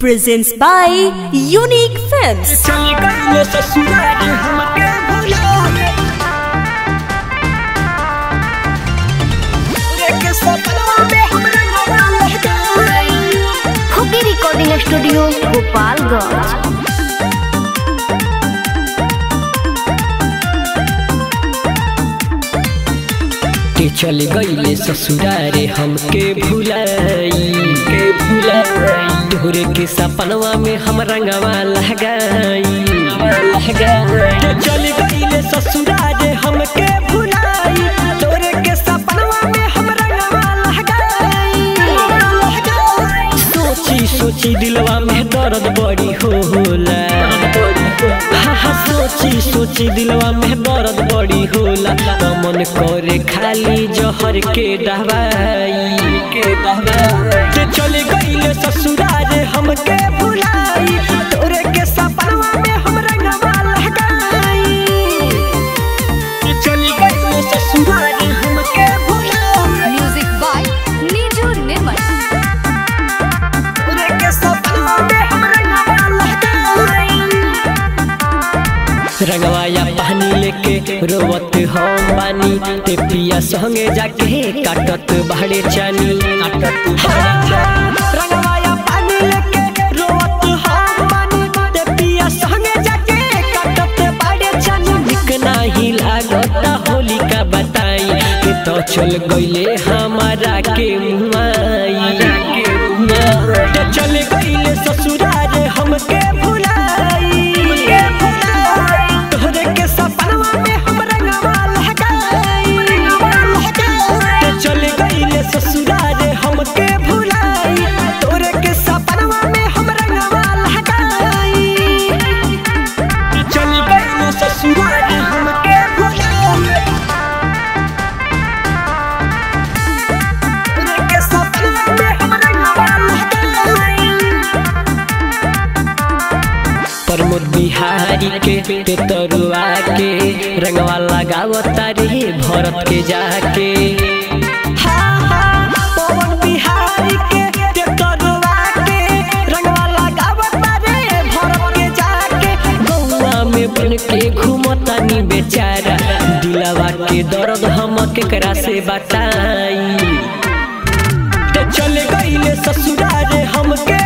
Presents by Unique Films. Khudi Recording Studio, Gopalganj. के चल गईले ससुरारे हमके भुलाई तोहरे के सपनवा में हम रंगवा लह गई के चल गईले ससुरारे हमके भुलाई तोहरे के सपनवा में हम रंगवा लह गई सोची सोची दिलवा में दर्द बड़ी होला सोची सोची दिलवा में दर्द बड़ी होला मन करे खाली जहर के दवाई चल गईले ससुरारे हमके भुलाई तोरे के सपनवा में हम रंगवा लह गई चल गईले ससुरारे हमके भुलाई म्यूजिक बाय नीजू निर्मल तोरे के सपनवा में हम रंगवा लह गई रंगवाया पानी लेके रोवत हम बानी ते पिया संगे जाके काटत बहड़े चानी काटत रंगवाया पानी लेके रोवत हम बानी ते पिया संगे जाके काटत बहड़े चानी निक नाही लागत होली का बताई के तो चल गईले हमारा के मुआई तो चल गईले ससुरारे हमके प्रमोद बिहारी के तेतरुआ के रंगवा लगावत तारी भरत के जाके पवन बिहारी के तेतरुआ के रंगवा लगावत तारी भरत के जाके गौवा में बन के घूमतानी बेचारा दिलवा के दर्द हम केकरा से बताई तो चल गईले ससुरारे हमके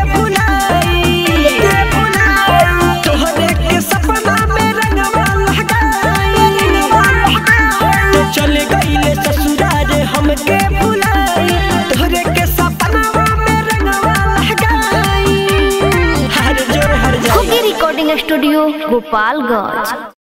स्टूडियो गोपालगंज।